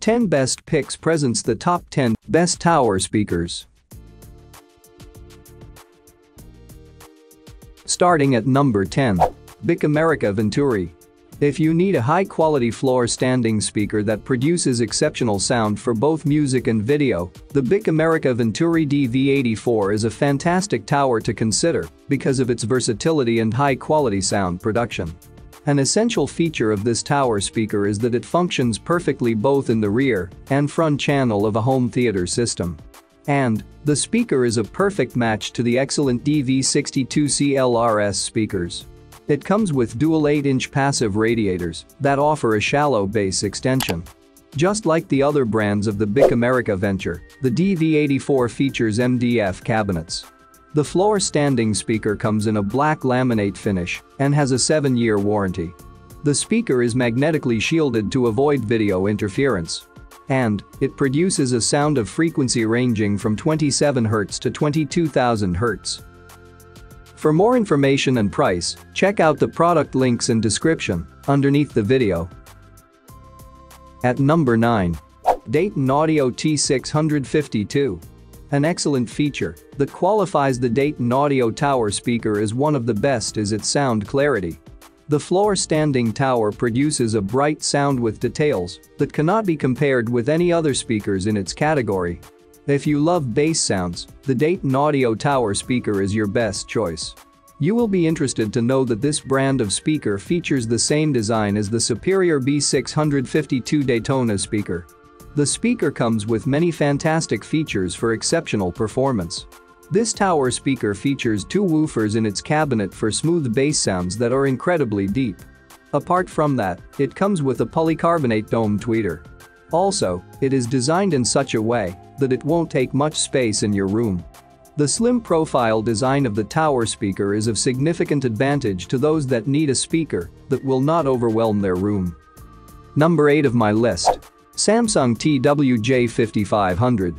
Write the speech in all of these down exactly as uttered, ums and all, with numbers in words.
ten Best Picks presents the top ten best tower speakers. Starting at number ten, Bic America Venturi. If you need a high-quality floor-standing speaker that produces exceptional sound for both music and video, the Bic America Venturi D V eighty-four is a fantastic tower to consider because of its versatility and high-quality sound production. An essential feature of this tower speaker is that it functions perfectly both in the rear and front channel of a home theater system. And the speaker is a perfect match to the excellent D V sixty-two C L R S speakers. It comes with dual eight inch passive radiators that offer a shallow bass extension. Just like the other brands of the Bic America Venture, the D V eighty-four features M D F cabinets. The floor standing speaker comes in a black laminate finish and has a seven year warranty. The speaker is magnetically shielded to avoid video interference. And it produces a sound of frequency ranging from twenty-seven hertz to twenty-two thousand hertz. For more information and price, check out the product links in description underneath the video. At number nine, Dayton Audio T six fifty-two. An excellent feature that qualifies the Dayton Audio tower speaker as one of the best is its sound clarity. The floor-standing tower produces a bright sound with details that cannot be compared with any other speakers in its category. If you love bass sounds, the Dayton Audio tower speaker is your best choice. You will be interested to know that this brand of speaker features the same design as the Superior B six fifty-two Daytona speaker. The speaker comes with many fantastic features for exceptional performance. This tower speaker features two woofers in its cabinet for smooth bass sounds that are incredibly deep. Apart from that, it comes with a polycarbonate dome tweeter. Also, it is designed in such a way that it won't take much space in your room. The slim profile design of the tower speaker is of significant advantage to those that need a speaker that will not overwhelm their room. Number eight of my list, Samsung T W J fifty-five hundred.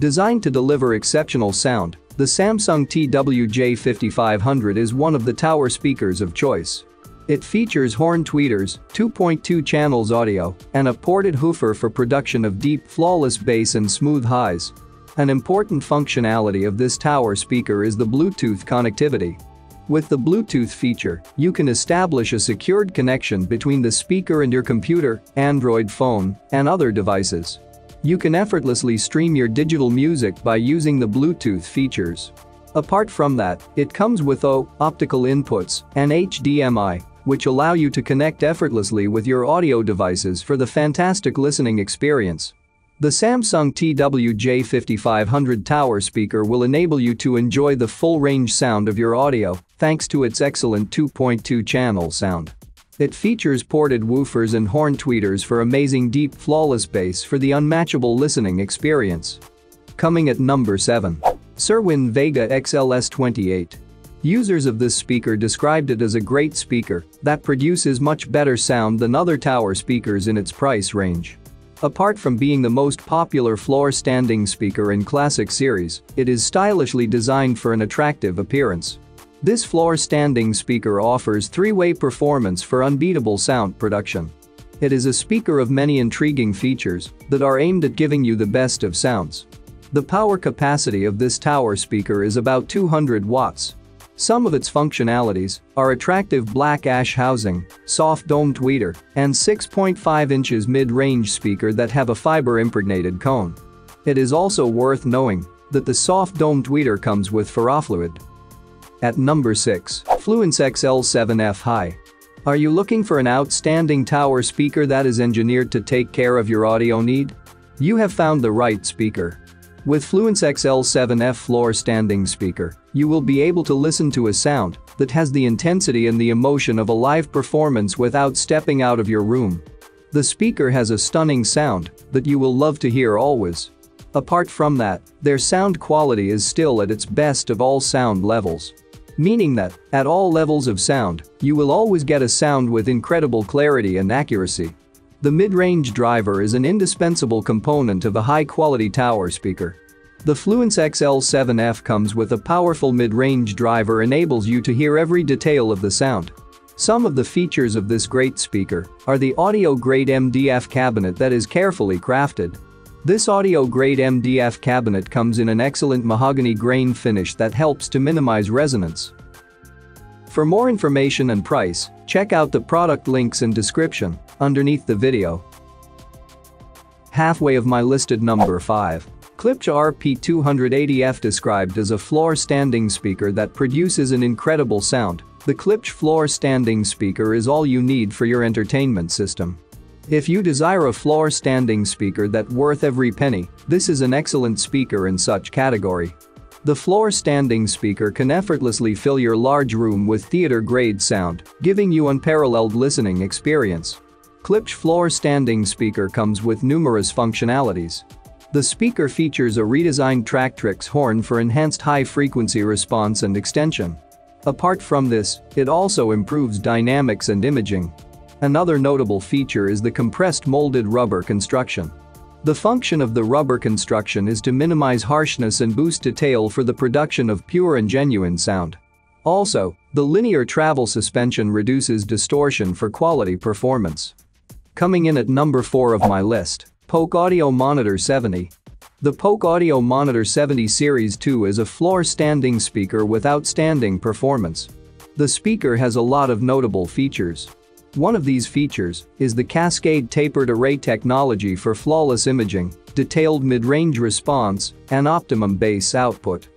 Designed to deliver exceptional sound, the Samsung T W J fifty-five hundred is one of the tower speakers of choice. It features horn tweeters, two point two channels audio, and a ported woofer for production of deep, flawless bass and smooth highs. An important functionality of this tower speaker is the Bluetooth connectivity. With the Bluetooth feature, you can establish a secured connection between the speaker and your computer, Android phone, and other devices. You can effortlessly stream your digital music by using the Bluetooth features. Apart from that, it comes with O, optical inputs, and H D M I, which allow you to connect effortlessly with your audio devices for the fantastic listening experience. The Samsung T W J fifty-five hundred tower speaker will enable you to enjoy the full range sound of your audio thanks to its excellent two point two channel sound. It features ported woofers and horn tweeters for amazing deep flawless bass for the unmatchable listening experience. Coming at number seven, Cerwin Vega X L S twenty-eight. Users of this speaker described it as a great speaker that produces much better sound than other tower speakers in its price range. Apart from being the most popular floor-standing speaker in Classic series, it is stylishly designed for an attractive appearance. This floor-standing speaker offers three way performance for unbeatable sound production. It is a speaker of many intriguing features that are aimed at giving you the best of sounds. The power capacity of this tower speaker is about two hundred watts. Some of its functionalities are attractive black ash housing, soft dome tweeter, and six point five inches mid-range speaker that have a fiber-impregnated cone. It is also worth knowing that the soft dome tweeter comes with ferrofluid. At number six, Fluance X L seven F High. Are you looking for an outstanding tower speaker that is engineered to take care of your audio need? You have found the right speaker. With Fluance X L seven F floor standing speaker, you will be able to listen to a sound that has the intensity and the emotion of a live performance without stepping out of your room. The speaker has a stunning sound that you will love to hear always. Apart from that, their sound quality is still at its best of all sound levels. Meaning that, at all levels of sound, you will always get a sound with incredible clarity and accuracy. The mid-range driver is an indispensable component of a high-quality tower speaker. The Fluance X L seven F comes with a powerful mid-range driver enables you to hear every detail of the sound. Some of the features of this great speaker are the audio-grade M D F cabinet that is carefully crafted. This audio-grade M D F cabinet comes in an excellent mahogany grain finish that helps to minimize resonance. For more information and price, check out the product links in description underneath the video. Halfway of my listed number five. Klipsch R P two eighty F, described as a floor-standing speaker that produces an incredible sound. The Klipsch floor-standing speaker is all you need for your entertainment system. If you desire a floor-standing speaker that's worth every penny, this is an excellent speaker in such category. The floor-standing speaker can effortlessly fill your large room with theater-grade sound, giving you unparalleled listening experience. Klipsch floor-standing speaker comes with numerous functionalities. The speaker features a redesigned Tractrix horn for enhanced high-frequency response and extension. Apart from this, it also improves dynamics and imaging. Another notable feature is the compressed molded rubber construction. The function of the rubber construction is to minimize harshness and boost detail for the production of pure and genuine sound. Also, the linear travel suspension reduces distortion for quality performance. Coming in at number four of my list, Polk Audio Monitor seventy. The Polk Audio Monitor seventy Series two is a floor-standing speaker with outstanding performance. The speaker has a lot of notable features. One of these features is the Cascade Tapered Array technology for flawless imaging, detailed mid-range response, and optimum bass output.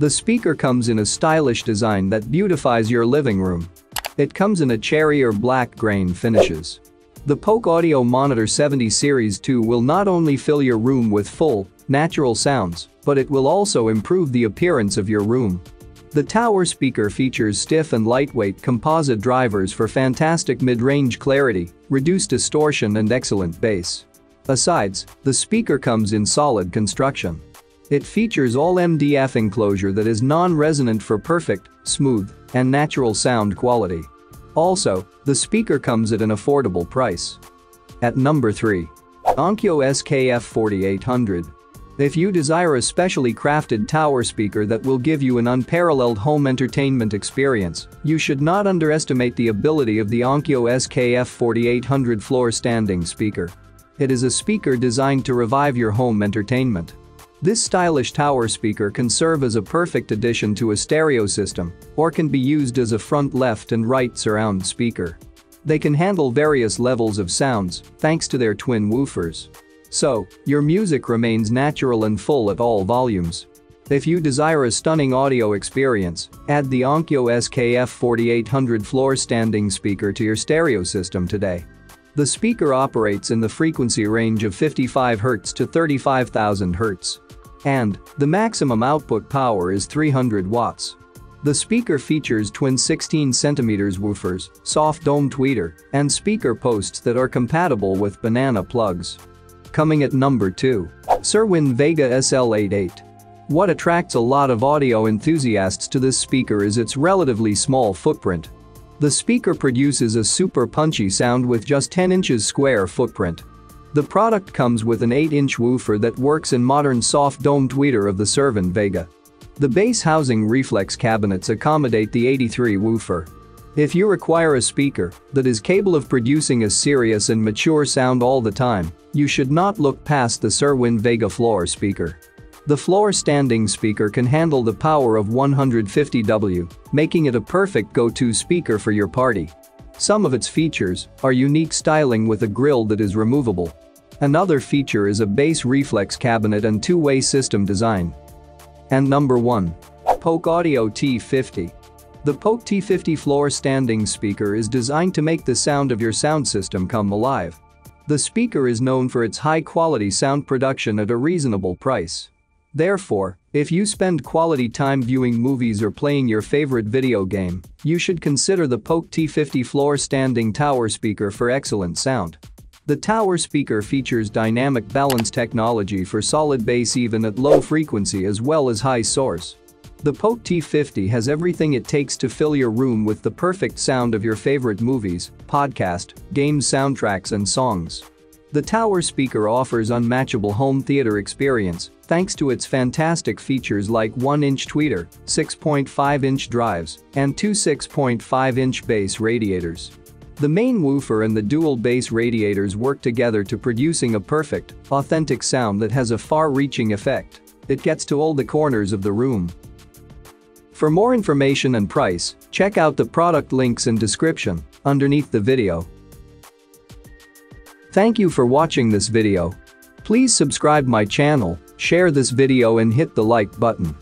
The speaker comes in a stylish design that beautifies your living room. It comes in a cherry or black grain finishes. The Polk Audio Monitor seventy Series two will not only fill your room with full, natural sounds, but it will also improve the appearance of your room. The tower speaker features stiff and lightweight composite drivers for fantastic mid-range clarity, reduced distortion and excellent bass. Besides, the speaker comes in solid construction. It features all M D F enclosure that is non-resonant for perfect, smooth, and natural sound quality. Also, the speaker comes at an affordable price. At number three. Onkyo S K F forty-eight hundred. If you desire a specially crafted tower speaker that will give you an unparalleled home entertainment experience, you should not underestimate the ability of the Onkyo S K F forty-eight hundred floor-standing speaker. It is a speaker designed to revive your home entertainment. This stylish tower speaker can serve as a perfect addition to a stereo system or can be used as a front left and right surround speaker. They can handle various levels of sounds thanks to their twin woofers. So, your music remains natural and full at all volumes. If you desire a stunning audio experience, add the Onkyo S K F forty-eight hundred floor standing speaker to your stereo system today. The speaker operates in the frequency range of fifty-five hertz to thirty-five thousand hertz. And the maximum output power is three hundred watts. The speaker features twin sixteen centimeter woofers, soft dome tweeter, and speaker posts that are compatible with banana plugs. Coming at number two. Cerwin Vega S L eighty-eight. What attracts a lot of audio enthusiasts to this speaker is its relatively small footprint. The speaker produces a super punchy sound with just ten inches square footprint. The product comes with an eight inch woofer that works in modern soft dome tweeter of the Cerwin Vega. The bass housing reflex cabinets accommodate the eighty-three woofer. If you require a speaker that is capable of producing a serious and mature sound all the time, you should not look past the Cerwin Vega floor speaker. The floor standing speaker can handle the power of one hundred fifty watts, making it a perfect go-to speaker for your party. Some of its features are unique styling with a grille that is removable. Another feature is a bass reflex cabinet and two-way system design. And number one. Polk Audio T fifty. The Polk T fifty floor standing speaker is designed to make the sound of your sound system come alive. The speaker is known for its high-quality sound production at a reasonable price. Therefore, if you spend quality time viewing movies or playing your favorite video game, you should consider the Polk T fifty floor standing tower speaker for excellent sound. The tower speaker features dynamic balance technology for solid bass even at low frequency as well as high source. The Polk T fifty has everything it takes to fill your room with the perfect sound of your favorite movies, podcasts, game soundtracks and songs. The tower speaker offers unmatchable home theater experience thanks to its fantastic features like one inch tweeter, six point five inch drives, and two six point five inch bass radiators. The main woofer and the dual bass radiators work together to producing a perfect, authentic sound that has a far-reaching effect. It gets to all the corners of the room. For more information and price, check out the product links in description underneath the video. Thank you for watching this video. Please subscribe my channel, share this video and hit the like button.